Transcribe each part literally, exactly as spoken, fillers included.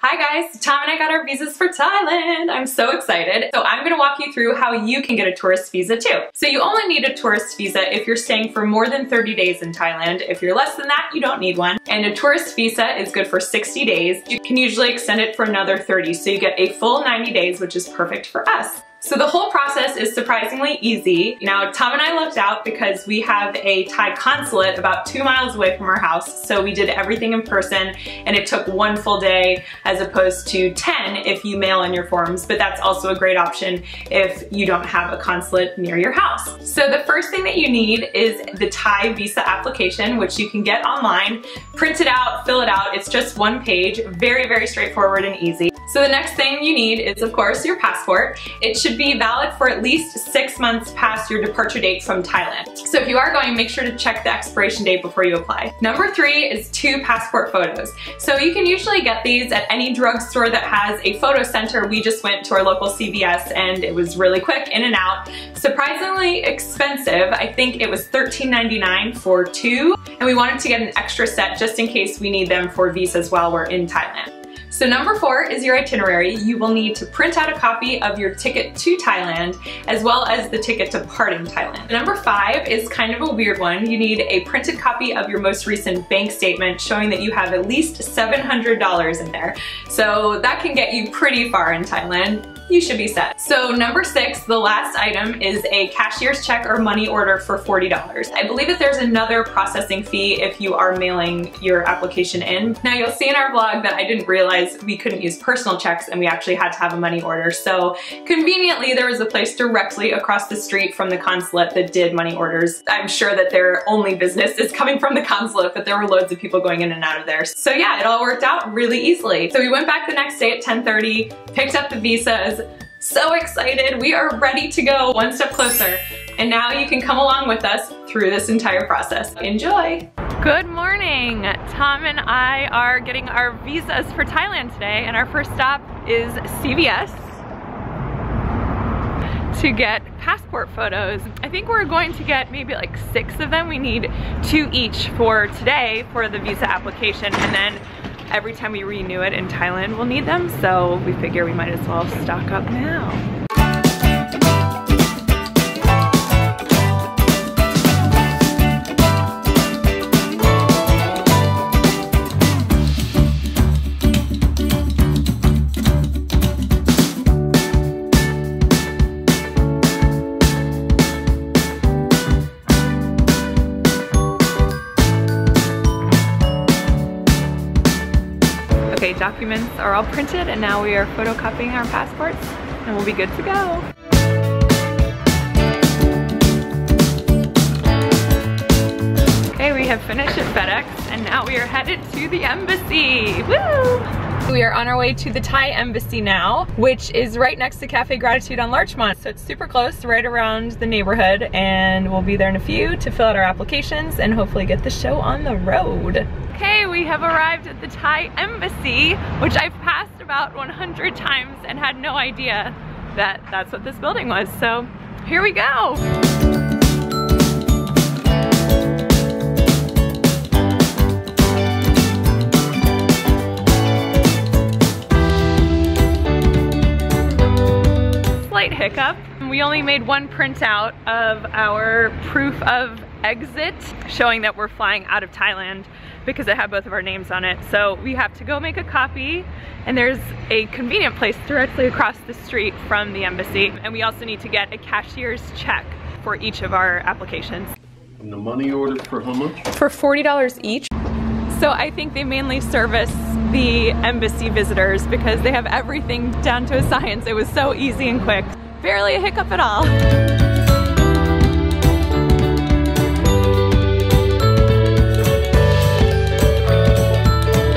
Hi guys, Tom and I got our visas for Thailand. I'm so excited. So I'm gonna walk you through how you can get a tourist visa too. So you only need a tourist visa if you're staying for more than thirty days in Thailand. If you're less than that, you don't need one. And a tourist visa is good for sixty days. You can usually extend it for another thirty. So you get a full ninety days, which is perfect for us. So the whole process is surprisingly easy. Now, Tom and I lucked out because we have a Thai consulate about two miles away from our house, so we did everything in person, and it took one full day as opposed to ten if you mail in your forms, but that's also a great option if you don't have a consulate near your house. So the first thing that you need is the Thai visa application, which you can get online, print it out, fill it out. It's just one page, very, very straightforward and easy. So the next thing you need is, of course, your passport. It should be valid for at least six months past your departure date from Thailand. So if you are going, make sure to check the expiration date before you apply. Number three is two passport photos. So you can usually get these at any drugstore that has a photo center. We just went to our local C V S and it was really quick, in and out. Surprisingly expensive. I think it was thirteen ninety-nine for two, and we wanted to get an extra set just in case we need them for visas while we're in Thailand. So number four is your itinerary. You will need to print out a copy of your ticket to Thailand as well as the ticket departing Thailand. Number five is kind of a weird one. You need a printed copy of your most recent bank statement showing that you have at least seven hundred dollars in there. So that can get you pretty far in Thailand. You should be set. So number six, the last item, is a cashier's check or money order for forty dollars. I believe that there's another processing fee if you are mailing your application in. Now, you'll see in our vlog that I didn't realize we couldn't use personal checks and we actually had to have a money order. So conveniently, there was a place directly across the street from the consulate that did money orders. I'm sure that their only business is coming from the consulate, but there were loads of people going in and out of there. So yeah, it all worked out really easily. So we went back the next day at ten thirty, picked up the visas. So excited. We are ready to go, one step closer. And now you can come along with us through this entire process. Enjoy. Good morning. Tom and I are getting our visas for Thailand today, and our first stop is C V S to get passport photos. I think we're going to get maybe like six of them. We need two each for today for the visa application, and then every time we renew it in Thailand, we'll need them, so we figure we might as well stock up now. Documents are all printed, and now we are photocopying our passports, and we'll be good to go. Okay, we have finished at FedEx, and now we are headed to the embassy. Woo! We are on our way to the Thai Embassy now, which is right next to Cafe Gratitude on Larchmont. So it's super close, right around the neighborhood, and we'll be there in a few to fill out our applications and hopefully get the show on the road. Okay, we have arrived at the Thai Embassy, which I've passed about one hundred times and had no idea that that's what this building was. So here we go. Hiccup. We only made one printout of our proof of exit showing that we're flying out of Thailand because it had both of our names on it. So we have to go make a copy, and there's a convenient place directly across the street from the embassy. And we also need to get a cashier's check for each of our applications. And the money order for how much? For forty dollars each. So I think they mainly service the embassy visitors because they have everything down to a science. It was so easy and quick. Barely a hiccup at all.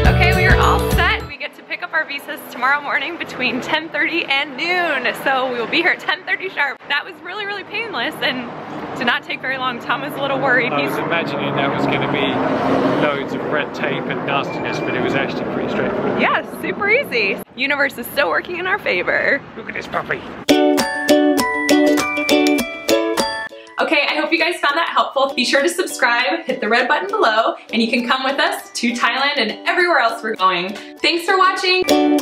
Okay, we are all set. We get to pick up our visas tomorrow morning between ten thirty and noon. So we will be here at ten thirty sharp. That was really, really painless and did not take very long. Tom was a little worried. I was imagining that was going to be loads of red tape and nastiness, but it was actually pretty straightforward. Yeah, super easy. Universe is still working in our favor. Look at this puppy. Okay, I hope you guys found that helpful. Be sure to subscribe, hit the red button below, and you can come with us to Thailand and everywhere else we're going. Thanks for watching.